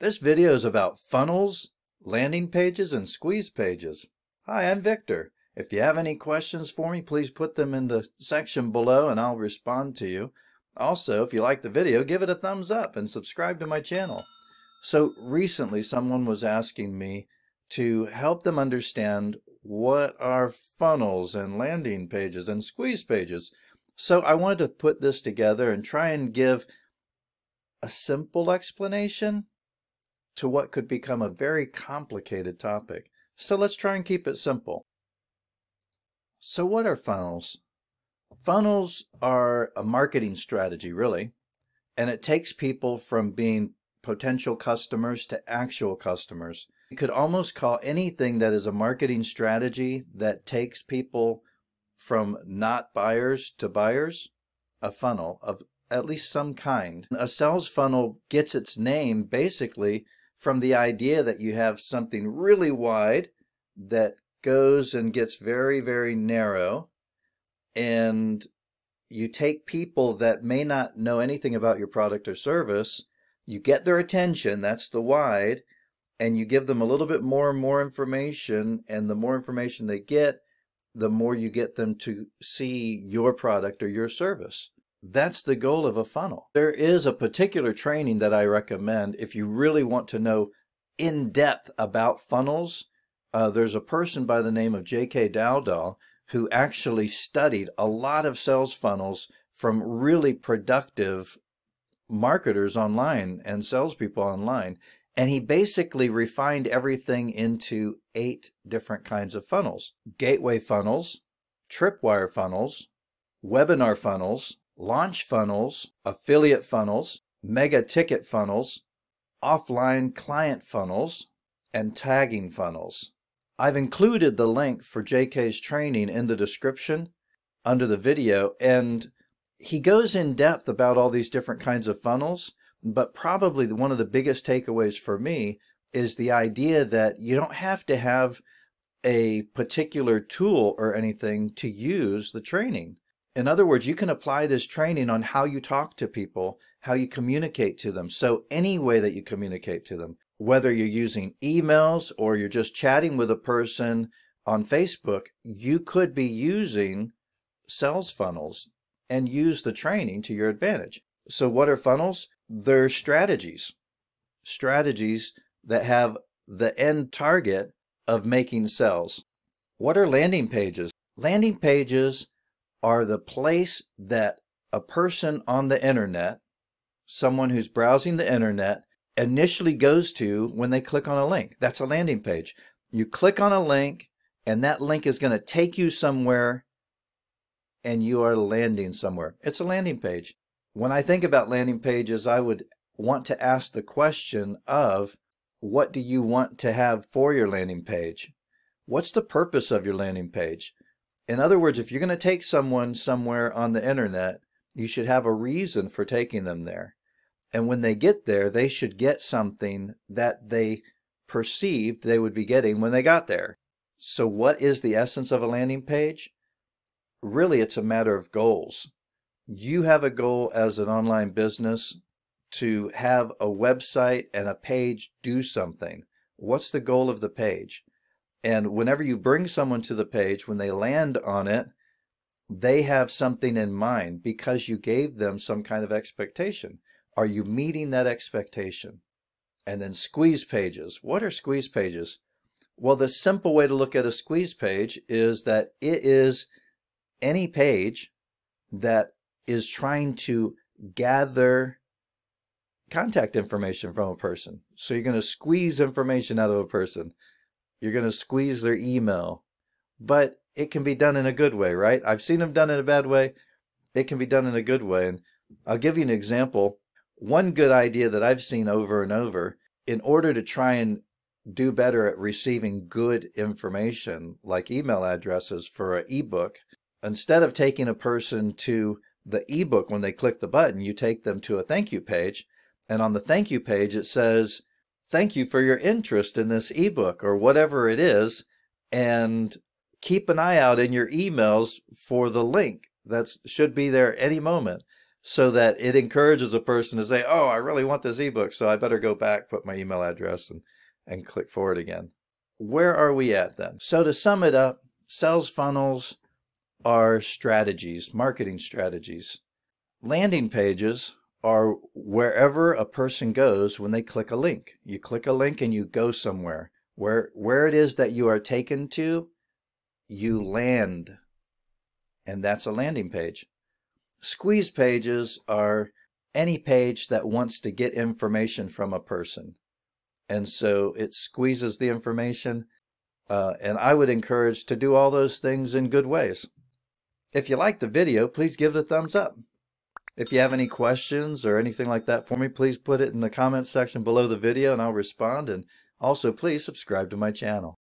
This video is about funnels, landing pages, and squeeze pages. Hi, I'm Victor. If you have any questions for me, please put them in the section below and I'll respond to you. Also, if you like the video, give it a thumbs up and subscribe to my channel. So recently someone was asking me to help them understand what are funnels and landing pages and squeeze pages. So I wanted to put this together and try and give a simple explanation to what could become a very complicated topic. So let's try and keep it simple. So what are funnels? Funnels are a marketing strategy, really, and it takes people from being potential customers to actual customers. You could almost call anything that is a marketing strategy that takes people from not buyers to buyers a funnel of at least some kind. A sales funnel gets its name basically from the idea that you have something really wide that goes and gets very, very narrow, and you take people that may not know anything about your product or service, you get their attention, that's the wide, and you give them a little bit more and more information, and the more information they get, the more you get them to see your product or your service. That's the goal of a funnel. There is a particular training that I recommend if you really want to know in depth about funnels. There's a person by the name of JK Daldahl who actually studied a lot of sales funnels from really productive marketers online and salespeople online. And he basically refined everything into 8 different kinds of funnels: gateway funnels, tripwire funnels, webinar funnels, launch funnels, affiliate funnels, mega-ticket funnels, offline-client funnels, and tagging funnels. I've included the link for JK's training in the description under the video, and he goes in depth about all these different kinds of funnels, but probably one of the biggest takeaways for me is the idea that you don't have to have a particular tool or anything to use the training. In other words, you can apply this training on how you talk to people, how you communicate to them. So any way that you communicate to them, whether you're using emails or you're just chatting with a person on Facebook, you could be using sales funnels and use the training to your advantage. So what are funnels? They're strategies. Strategies that have the end target of making sales. What are landing pages? Landing pages are the place that a person on the internet, someone who's browsing the internet, initially goes to when they click on a link. That's a landing page. You click on a link and that link is going to take you somewhere and you are landing somewhere. It's a landing page. When I think about landing pages, I would want to ask the question of, what do you want to have for your landing page? What's the purpose of your landing page? In other words, if you're going to take someone somewhere on the internet, you should have a reason for taking them there. And when they get there, they should get something that they perceived they would be getting when they got there. So what is the essence of a landing page? Really, it's a matter of goals. You have a goal as an online business to have a website and a page do something. What's the goal of the page? And whenever you bring someone to the page, when they land on it, they have something in mind because you gave them some kind of expectation. Are you meeting that expectation? And then squeeze pages. What are squeeze pages? Well, the simple way to look at a squeeze page is that it is any page that is trying to gather contact information from a person. So you're going to squeeze information out of a person. You're going to squeeze their email, but it can be done in a good way, right? I've seen them done in a bad way. It can be done in a good way. And I'll give you an example. One good idea that I've seen over and over, in order to try and do better at receiving good information, like email addresses for an ebook, instead of taking a person to the ebook when they click the button, you take them to a thank you page. And on the thank you page, it says, "Thank you for your interest in this ebook," or whatever it is. And keep an eye out in your emails for the link that should be there any moment. so that it encourages a person to say, oh, I really want this ebook, so I better go back, put my email address and click forward again. Where are we at then? So to sum it up, sales funnels are strategies, marketing strategies. Landing pages are wherever a person goes when they click a link. You click a link and you go somewhere. Where it is that you are taken to, you land. And that's a landing page. Squeeze pages are any page that wants to get information from a person. And so it squeezes the information. And I would encourage to do all those things in good ways. If you like the video, please give it a thumbs up. If you have any questions or anything like that for me, please put it in the comments section below the video and I'll respond. And also please subscribe to my channel.